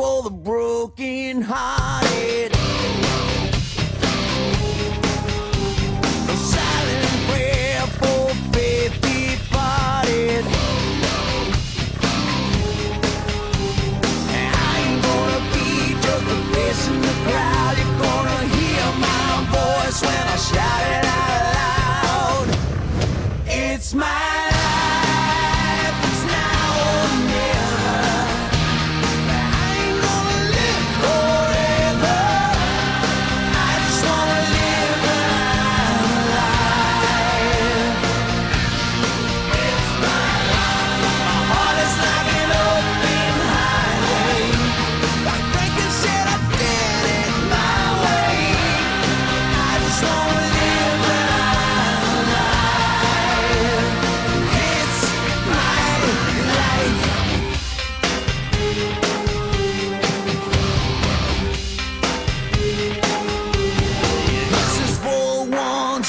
for the broken hearted. A silent prayer for faith departed. I ain't gonna be just a face in the crowd. You're gonna hear my voice when I shout it out loud. It's my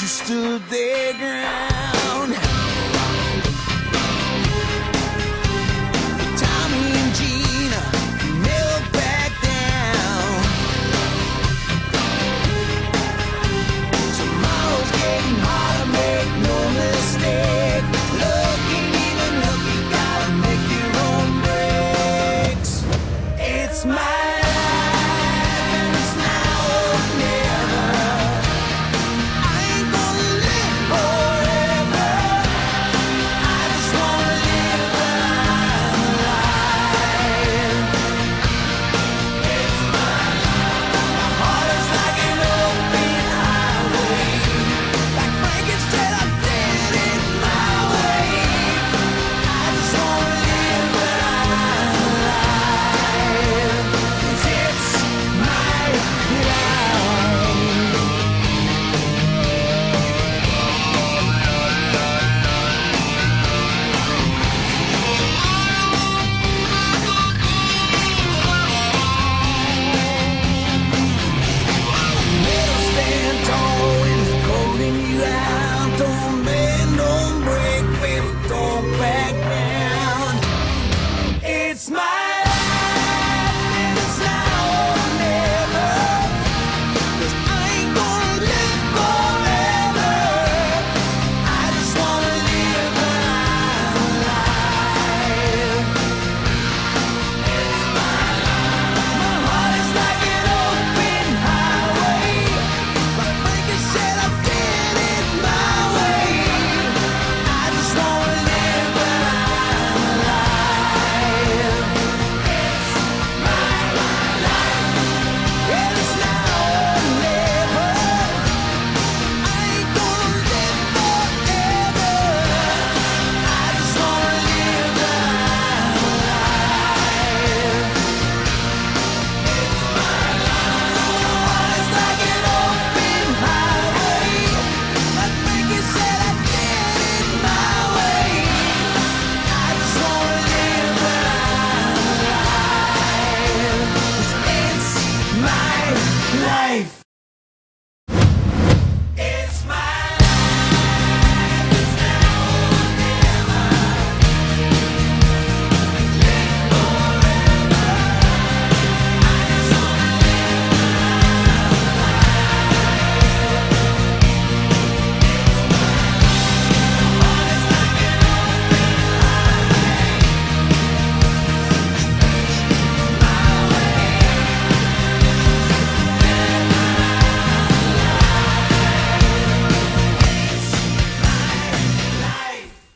stood their ground. Tommy and Gina never backed down. Tomorrow's getting harder, make no mistake. Love ain't even lucky, gotta make your own breaks. It's my